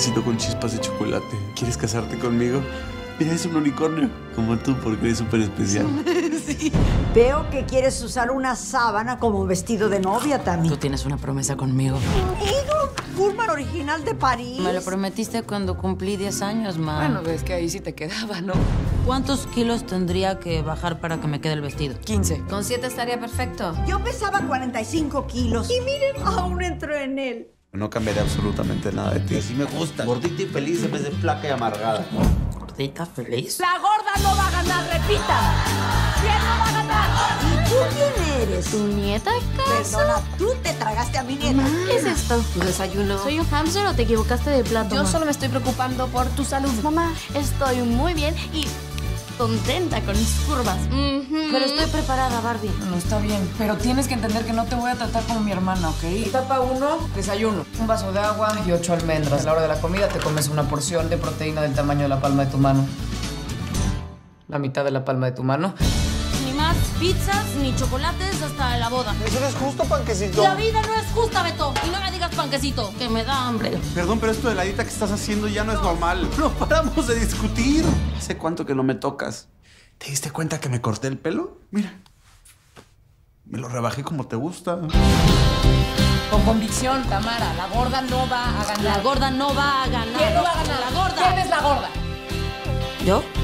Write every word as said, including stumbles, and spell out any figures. cafecito con chispas de chocolate. ¿Quieres casarte conmigo? Mira, es un unicornio. Como tú, porque eres súper especial. Sí. Veo que quieres usar una sábana como vestido de novia, Tamy. Tú tienes una promesa conmigo. ¿Conmigo? Pullman original de París. Me lo prometiste cuando cumplí diez años, ma. Bueno, ves que ahí sí te quedaba, ¿no? ¿Cuántos kilos tendría que bajar para que me quede el vestido? quince. Con siete estaría perfecto. Yo pesaba cuarenta y cinco kilos. Y miren, aún entro en él. No cambiaré absolutamente nada de ti. Así me gusta. Gordita y feliz en vez de flaca y amargada. ¿Gordita feliz? La gorda no va a ganar, repita. ¿Quién no va a ganar? ¿Y tú quién eres? ¿Tu nieta acaso? Perdona, tú te tragaste a mi nieta. Ma, ¿qué es esto? ¿Tu desayuno? ¿Soy un hamster o te equivocaste de plato? Yo ma? solo me estoy preocupando por tu salud. Mamá, estoy muy bien y contenta con mis curvas. Mm-hmm. Pero estoy preparada, Barbie. No, está bien, pero tienes que entender que no te voy a tratar como mi hermana, ¿ok? Etapa uno, desayuno. Un vaso de agua y ocho almendras. A la hora de la comida te comes una porción de proteína del tamaño de la palma de tu mano. La mitad de la palma de tu mano. Ni más pizzas, ni chocolates hasta la boda. Eso no es justo, panquecito. La vida no es justa, Beto. Y no me digas panquecito, que me da hambre. Perdón, pero esto de la dieta que estás haciendo ya no, no. es normal. No paramos de discutir. ¿Hace cuánto que no me tocas? ¿Te diste cuenta que me corté el pelo? Mira, me lo rebajé como te gusta. Con convicción, Tamara, la gorda no va a ganar. La gorda no va a ganar. ¿Quién no va a ganar? La gorda. ¿Quién es la gorda? ¿Yo?